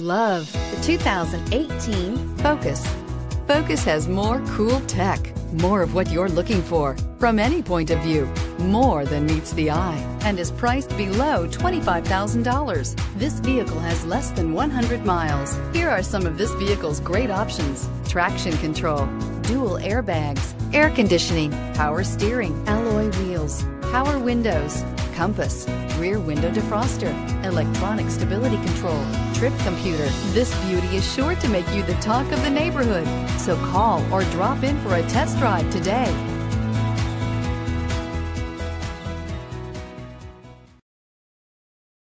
Love the 2018 Focus. Focus has more cool tech, more of what you're looking for from any point of view, more than meets the eye, and is priced below $25,000. This vehicle has less than 100 miles. Here are some of this vehicle's great options: traction control, dual airbags, air conditioning, power steering, alloy wheels, power windows, compass, rear window defroster, electronic stability control, trip computer. This beauty is sure to make you the talk of the neighborhood. So call or drop in for a test drive today.